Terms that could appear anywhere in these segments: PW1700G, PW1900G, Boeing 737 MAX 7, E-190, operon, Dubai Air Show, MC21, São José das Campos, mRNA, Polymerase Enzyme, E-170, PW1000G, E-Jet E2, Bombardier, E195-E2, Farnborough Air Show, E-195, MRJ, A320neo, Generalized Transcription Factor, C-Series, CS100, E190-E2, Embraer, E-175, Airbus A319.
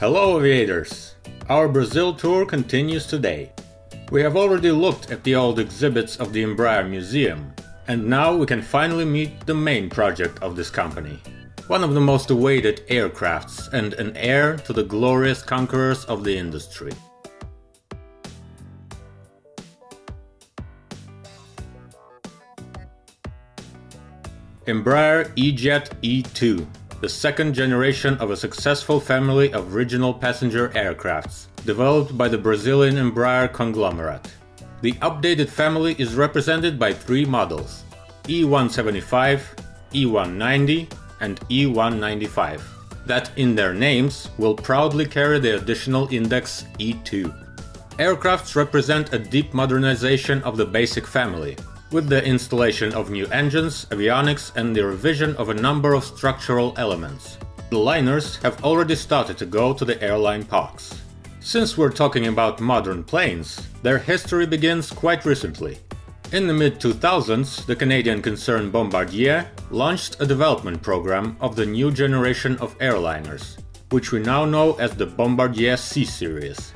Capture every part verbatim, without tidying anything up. Hello aviators! Our Brazil tour continues today. We have already looked at the old exhibits of the Embraer Museum, and now we can finally meet the main project of this company. One of the most awaited aircrafts and an heir to the glorious conquerors of the industry. Embraer E-Jet E two, the second generation of a successful family of regional passenger aircrafts, developed by the Brazilian Embraer conglomerate. The updated family is represented by three models, E one seventy-five, E one ninety and E one ninety-five, that in their names will proudly carry the additional index E two. Aircrafts represent a deep modernization of the basic family, with the installation of new engines, avionics and the revision of a number of structural elements. The liners have already started to go to the airline parks. Since we're talking about modern planes, their history begins quite recently. In the mid two thousands, the Canadian concern Bombardier launched a development program of the new generation of airliners, which we now know as the Bombardier C-Series.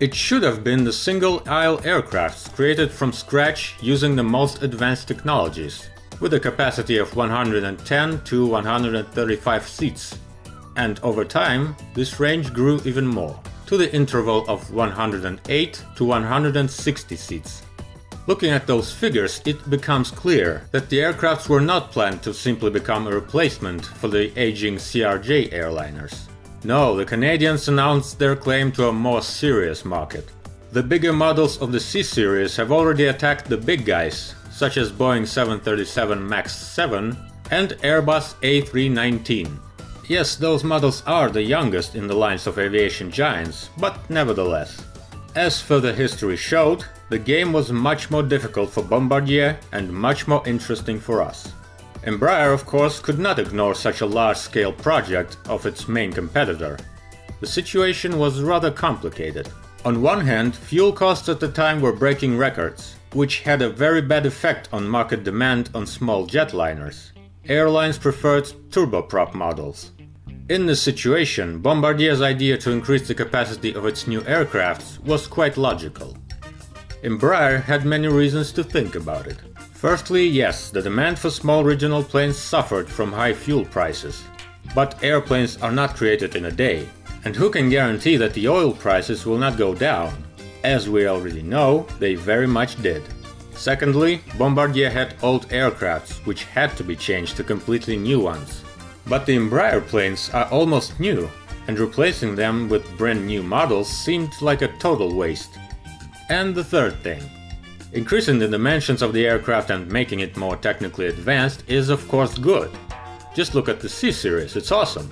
It should have been the single-aisle aircrafts created from scratch using the most advanced technologies, with a capacity of one hundred ten to one hundred thirty-five seats, and over time this range grew even more, to the interval of one hundred eight to one hundred sixty seats. Looking at those figures, it becomes clear that the aircrafts were not planned to simply become a replacement for the aging C R J airliners. No, the Canadians announced their claim to a more serious market. The bigger models of the C-Series have already attacked the big guys, such as Boeing seven thirty-seven MAX seven and Airbus A three nineteen. Yes, those models are the youngest in the lines of aviation giants, but nevertheless. As further history showed, the game was much more difficult for Bombardier and much more interesting for us. Embraer, of course, could not ignore such a large-scale project of its main competitor. The situation was rather complicated. On one hand, fuel costs at the time were breaking records, which had a very bad effect on market demand on small jetliners. Airlines preferred turboprop models. In this situation, Bombardier's idea to increase the capacity of its new aircrafts was quite logical. Embraer had many reasons to think about it. Firstly, yes, the demand for small regional planes suffered from high fuel prices. But airplanes are not created in a day, and who can guarantee that the oil prices will not go down? As we already know, they very much did. Secondly, Bombardier had old aircrafts, which had to be changed to completely new ones. But the Embraer planes are almost new, and replacing them with brand new models seemed like a total waste. And the third thing. Increasing the dimensions of the aircraft and making it more technically advanced is of course good. Just look at the C-Series, it's awesome.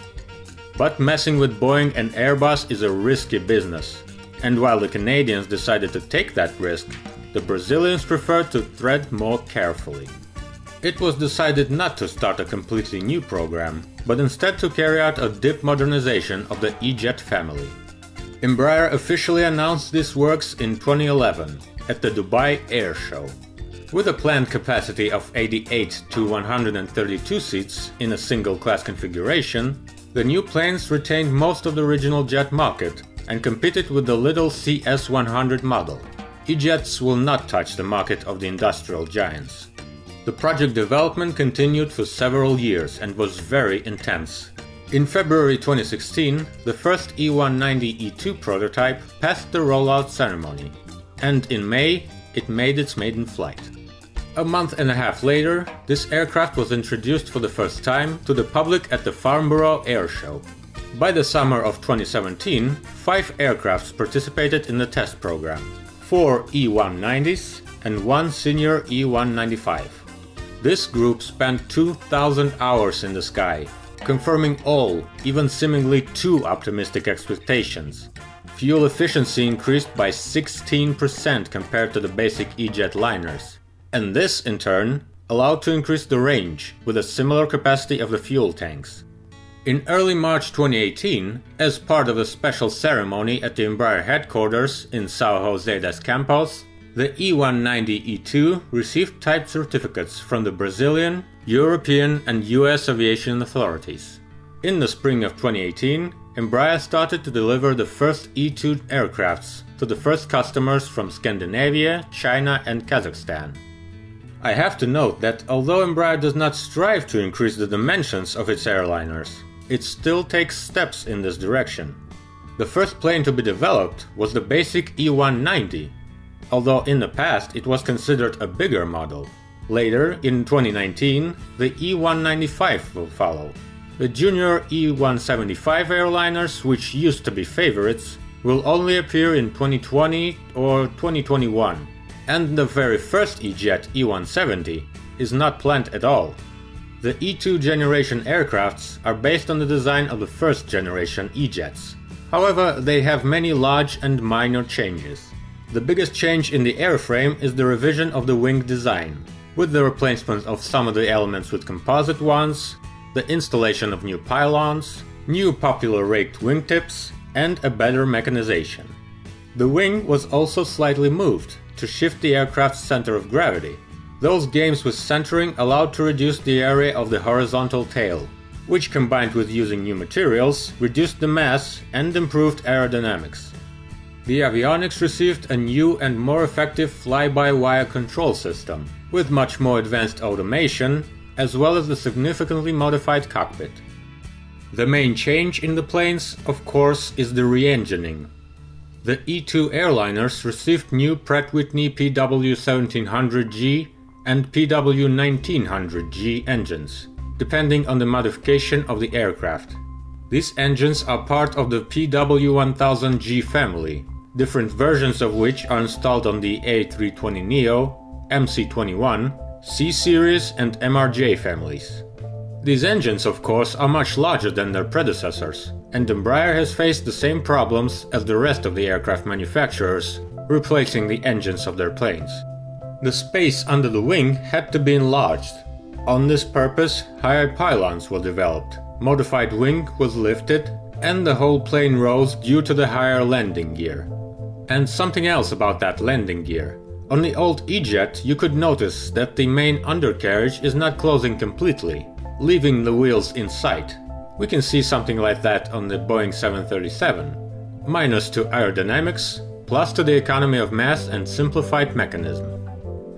But messing with Boeing and Airbus is a risky business. And while the Canadians decided to take that risk, the Brazilians preferred to tread more carefully. It was decided not to start a completely new program, but instead to carry out a deep modernization of the E-Jet family. Embraer officially announced these works in twenty eleven. At the Dubai Air Show. With a planned capacity of eighty-eight to one hundred thirty-two seats in a single-class configuration, the new planes retained most of the regional jet market and competed with the little C S one hundred model. E-Jets will not touch the market of the industrial giants. The project development continued for several years and was very intense. In February twenty sixteen, the first E one ninety E two prototype passed the rollout ceremony. And in May, it made its maiden flight. A month and a half later, this aircraft was introduced for the first time to the public at the Farnborough Air Show. By the summer of twenty seventeen, five aircrafts participated in the test program, four E one nineties and one senior E one ninety-five. This group spent two thousand hours in the sky, confirming all, even seemingly too optimistic expectations. Fuel efficiency increased by sixteen percent compared to the basic E-Jet liners, and this, in turn, allowed to increase the range with a similar capacity of the fuel tanks. In early March twenty eighteen, as part of a special ceremony at the Embraer headquarters in São José das Campos, the E one ninety E two received type certificates from the Brazilian, European and U S aviation authorities. In the spring of twenty eighteen, Embraer started to deliver the first E two aircrafts to the first customers from Scandinavia, China and Kazakhstan. I have to note that although Embraer does not strive to increase the dimensions of its airliners, it still takes steps in this direction. The first plane to be developed was the basic E one ninety, although in the past it was considered a bigger model. Later, in twenty nineteen, the E one ninety-five will follow. The junior E one seventy-five airliners, which used to be favorites, will only appear in twenty twenty or twenty twenty-one, and the very first E-Jet E one seventy is not planned at all. The E two generation aircrafts are based on the design of the first generation E-Jets. However, they have many large and minor changes. The biggest change in the airframe is the revision of the wing design, with the replacement of some of the elements with composite ones, the installation of new pylons, new popular raked wingtips, and a better mechanization. The wing was also slightly moved to shift the aircraft's center of gravity. Those gains with centering allowed to reduce the area of the horizontal tail, which combined with using new materials reduced the mass and improved aerodynamics. The avionics received a new and more effective fly-by-wire control system, with much more advanced automation, as well as the significantly modified cockpit. The main change in the planes, of course, is the re-engining. The E two airliners received new Pratt & Whitney P W seventeen hundred G and P W nineteen hundred G engines, depending on the modification of the aircraft. These engines are part of the P W one thousand G family, different versions of which are installed on the A three twenty neo, M C twenty-one, C-Series and M R J families. These engines, of course, are much larger than their predecessors, and Embraer has faced the same problems as the rest of the aircraft manufacturers, replacing the engines of their planes. The space under the wing had to be enlarged. On this purpose, higher pylons were developed, modified wing was lifted, and the whole plane rose due to the higher landing gear. And something else about that landing gear. On the old E-Jet you could notice that the main undercarriage is not closing completely, leaving the wheels in sight. We can see something like that on the Boeing seven thirty-seven, minus to aerodynamics, plus to the economy of mass and simplified mechanism.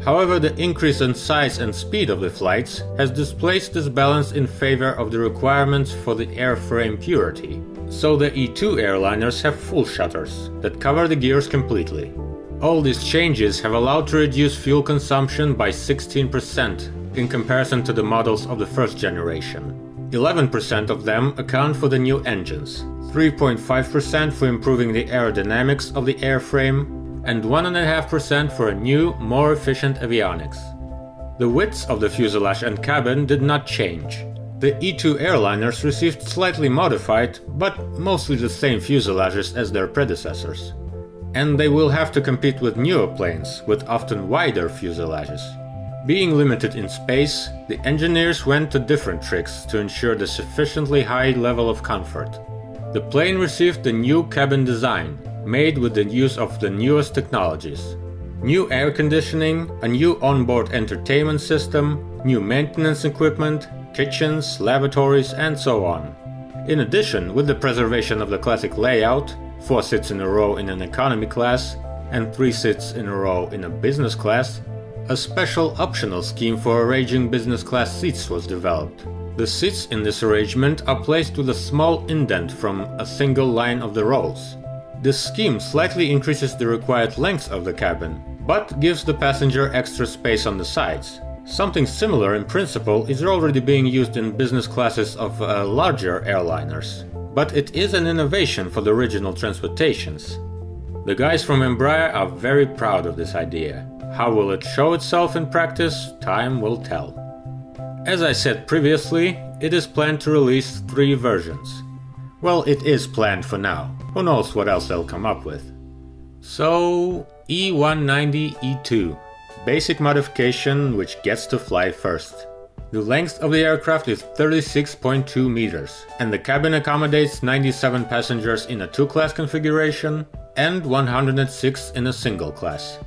However, the increase in size and speed of the flights has displaced this balance in favor of the requirements for the airframe purity, so the E two airliners have full shutters that cover the gears completely. All these changes have allowed to reduce fuel consumption by sixteen percent in comparison to the models of the first generation. eleven percent of them account for the new engines, three point five percent for improving the aerodynamics of the airframe, and one point five percent for a new, more efficient avionics. The widths of the fuselage and cabin did not change. The E two airliners received slightly modified, but mostly the same fuselages as their predecessors. And they will have to compete with newer planes, with often wider fuselages. Being limited in space, the engineers went to different tricks to ensure the sufficiently high level of comfort. The plane received the new cabin design, made with the use of the newest technologies. New air conditioning, a new onboard entertainment system, new maintenance equipment, kitchens, lavatories, and so on. In addition, with the preservation of the classic layout, four seats in a row in an economy class and three seats in a row in a business class, a special optional scheme for arranging business class seats was developed. The seats in this arrangement are placed with a small indent from a single line of the rows. This scheme slightly increases the required length of the cabin, but gives the passenger extra space on the sides. Something similar in principle is already being used in business classes of uh, larger airliners. But it is an innovation for the original transportations. The guys from Embraer are very proud of this idea. How will it show itself in practice? Time will tell. As I said previously, it is planned to release three versions. Well, it is planned for now. Who knows what else they'll come up with. So, E one ninety E two. Basic modification which gets to fly first. The length of the aircraft is thirty-six point two meters, and the cabin accommodates ninety-seven passengers in a two-class configuration and one hundred six in a single class.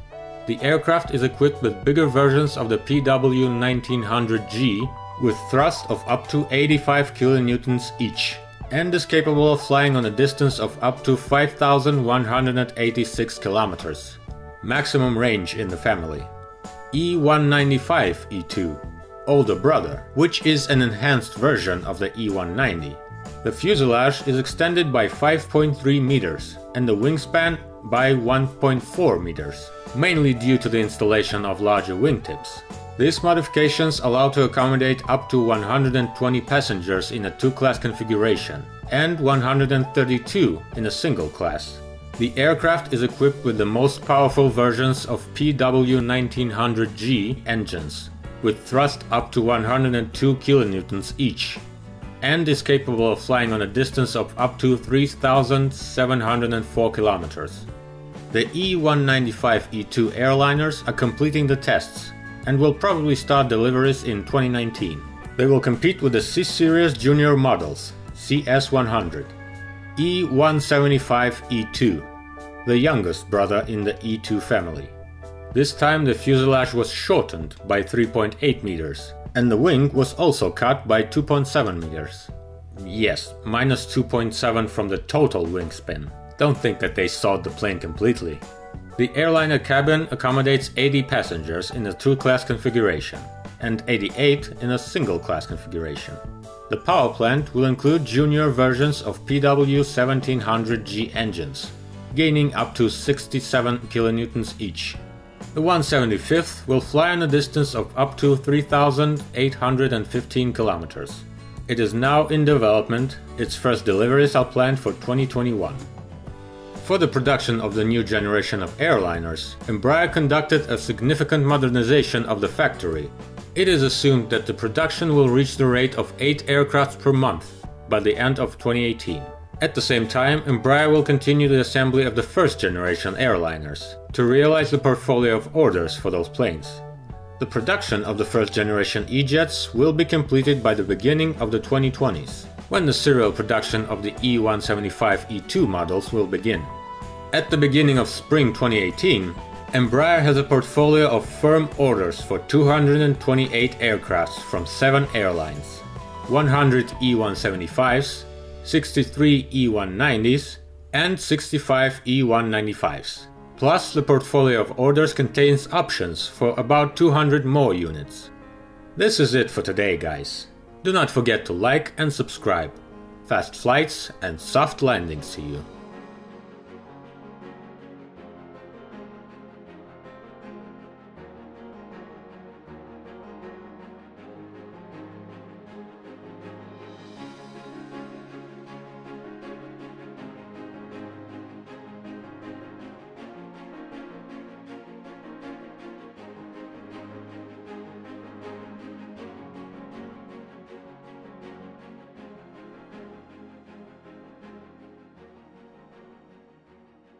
The aircraft is equipped with bigger versions of the P W nineteen hundred G with thrust of up to eighty-five kilonewtons each, and is capable of flying on a distance of up to five thousand one hundred eighty-six kilometers, maximum range in the family. E one ninety-five E two, older brother, which is an enhanced version of the E one ninety. The fuselage is extended by five point three meters and the wingspan by one point four meters, mainly due to the installation of larger wingtips. These modifications allow to accommodate up to one hundred twenty passengers in a two-class configuration and one hundred thirty-two in a single class. The aircraft is equipped with the most powerful versions of P W nineteen hundred G engines, with thrust up to one hundred two kilonewtons each, and is capable of flying on a distance of up to three thousand seven hundred four kilometers. The E one ninety-five E two airliners are completing the tests and will probably start deliveries in twenty nineteen. They will compete with the C-Series junior models, C S one hundred, E one seventy-five E two, the youngest brother in the E two family. This time the fuselage was shortened by three point eight meters, and the wing was also cut by two point seven meters. Yes, minus two point seven from the total wingspan. Don't think that they sawed the plane completely. The airliner cabin accommodates eighty passengers in a two-class configuration and eighty-eight in a single-class configuration. The power plant will include junior versions of P W seventeen hundred G engines, gaining up to sixty-seven kilonewtons each. The one seventy-fifth will fly on a distance of up to three thousand eight hundred fifteen kilometers. It is now in development. Its first deliveries are planned for twenty twenty-one. For the production of the new generation of airliners, Embraer conducted a significant modernization of the factory. It is assumed that the production will reach the rate of eight aircrafts per month by the end of twenty eighteen. At the same time, Embraer will continue the assembly of the first generation airliners to realize the portfolio of orders for those planes. The production of the first generation E-Jets will be completed by the beginning of the twenty twenties, when the serial production of the E one seventy-five E two models will begin. At the beginning of spring twenty eighteen, Embraer has a portfolio of firm orders for two hundred twenty-eight aircrafts from seven airlines, one hundred E one seventy-fives, sixty-three E one nineties, and sixty-five E one ninety-fives. Plus, the portfolio of orders contains options for about two hundred more units. This is it for today, guys. Do not forget to like and subscribe. Fast flights and soft landings to you.